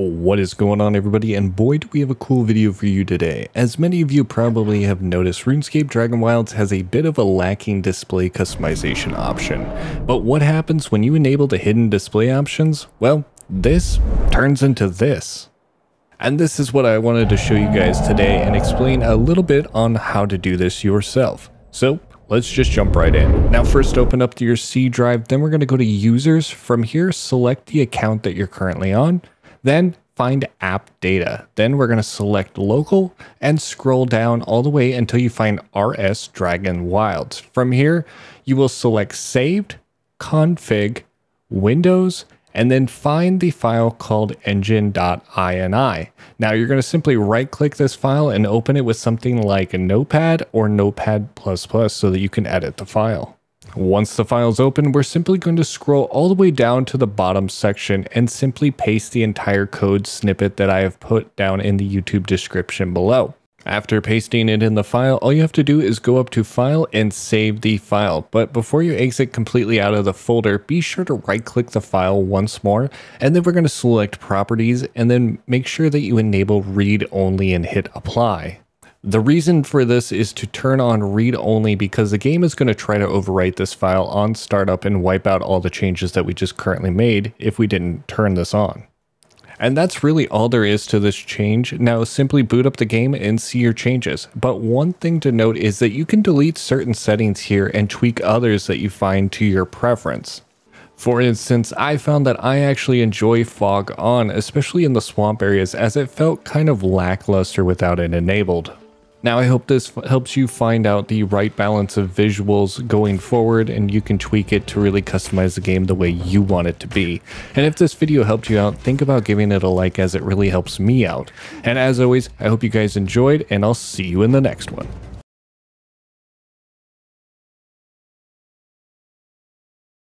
What is going on, everybody, and boy do we have a cool video for you today. As many of you probably have noticed, RuneScape Dragon Wilds has a bit of a lacking display customization option. But what happens when you enable the hidden display options? Well, this turns into this. And this is what I wanted to show you guys today and explain a little bit on how to do this yourself. So let's just jump right in. Now first open up to your C drive, then we're going to go to users. From here, select the account that you're currently on. Then find app data. Then we're going to select local and scroll down all the way until you find RS Dragon Wilds. From here, you will select saved, config, Windows, and then find the file called engine.ini. Now you're going to simply right click this file and open it with something like a Notepad or Notepad++ so that you can edit the file. Once the file is open, we're simply going to scroll all the way down to the bottom section and simply paste the entire code snippet that I have put down in the YouTube description below. After pasting it in the file, all you have to do is go up to File and save the file. But before you exit completely out of the folder, be sure to right-click the file once more, and then we're going to select Properties, and then make sure that you enable Read Only and hit Apply. The reason for this is to turn on read only because the game is going to try to overwrite this file on startup and wipe out all the changes that we just currently made if we didn't turn this on. And that's really all there is to this change. Now simply boot up the game and see your changes. But one thing to note is that you can delete certain settings here and tweak others that you find to your preference. For instance, I found that I actually enjoy fog on, especially in the swamp areas, as it felt kind of lackluster without it enabled. Now I hope this helps you find out the right balance of visuals going forward, and you can tweak it to really customize the game the way you want it to be. And if this video helped you out, think about giving it a like, as it really helps me out. And as always, I hope you guys enjoyed, and I'll see you in the next one.